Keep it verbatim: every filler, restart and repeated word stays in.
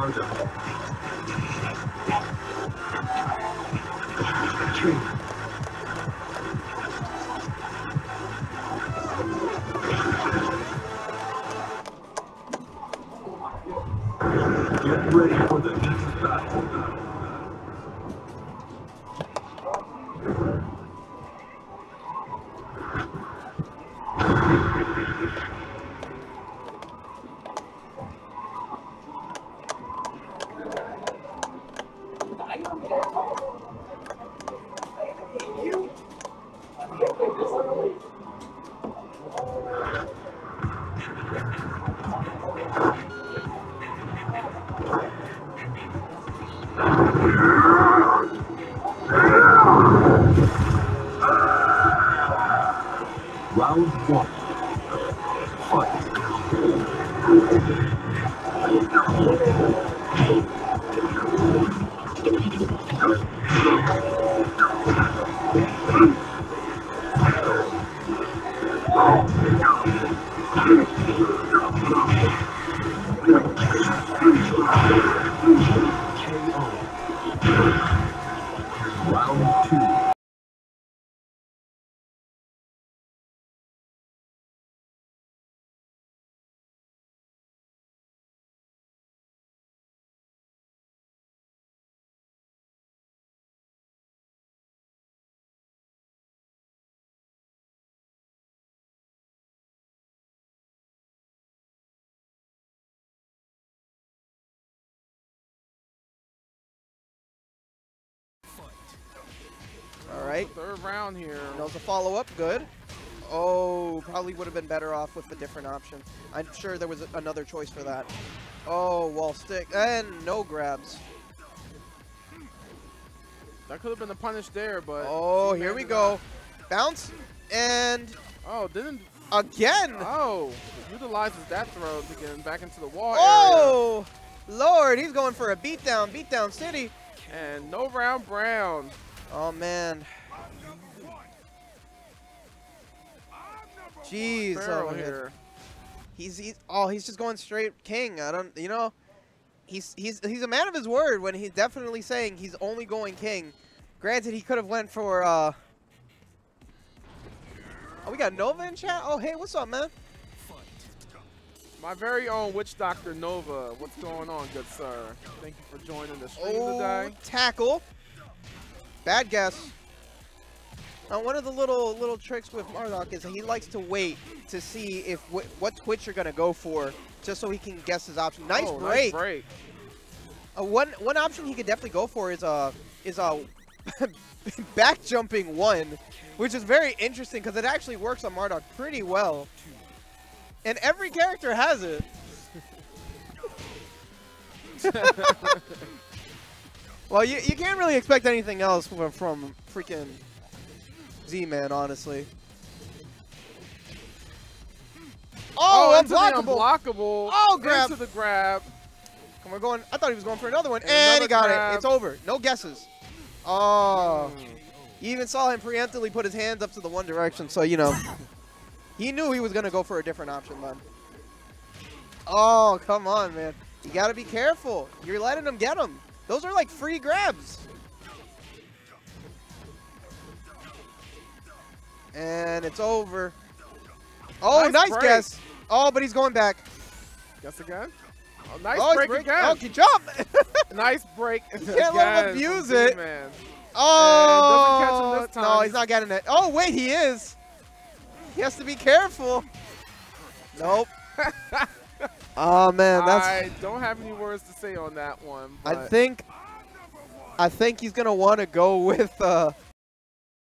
Margo. Retreat. Alright. Third round here. There's a follow-up. Good. Oh, probably would have been better off with a different option. I'm sure there was another choice for that. Oh, wall stick. And no grabs. That could have been a punish there, but... Oh, here we go. That. Bounce. And... Oh, didn't... Again! Oh, utilizes that throw to get him back into the wall Oh, area. Lord, he's going for a beatdown. Beatdown city. And no round Brown. Oh man. Jeez, oh, here. He's, he's oh he's just going straight king. I don't you know he's he's he's a man of his word when he's definitely saying he's only going king. Granted he could have went for uh Oh, we got Nova in chat? Oh hey, what's up man? My very own witch doctor Nova. What's going on, good sir? Thank you for joining the stream oh, today. Tackle. Bad guess. Now, one of the little little tricks with Marduk is he likes to wait to see if wh what Twitch you're gonna go for, just so he can guess his option. Nice oh, break. Nice break. Uh, one one option he could definitely go for is a uh, is a uh, back jumping one, which is very interesting because it actually works on Marduk pretty well, and every character has it. Well, you, you can't really expect anything else from, from freaking Z-Man, honestly. Oh, oh unblockable. unblockable! Oh, grab! Into the grab. And we're going, I thought he was going for another one, and, and he got grab. it. It's over. No guesses. Oh. You even saw him preemptively put his hands up to the one direction, so, you know. He knew he was going to go for a different option, man. Oh, come on, man. You got to be careful. You're letting him get him. Those are like free grabs. And it's over. Oh, nice, nice guess. Oh, but he's going back. Guess again. Oh, nice oh, break, break again. Oh, good job. Nice break. You can't let him abuse it. Man. Oh, doesn't catch him this time. No, he's not getting it. Oh, wait, he is. He has to be careful. Nope. Oh man, that's. I don't have any words to say on that one. I think, I think he's gonna want to go with uh,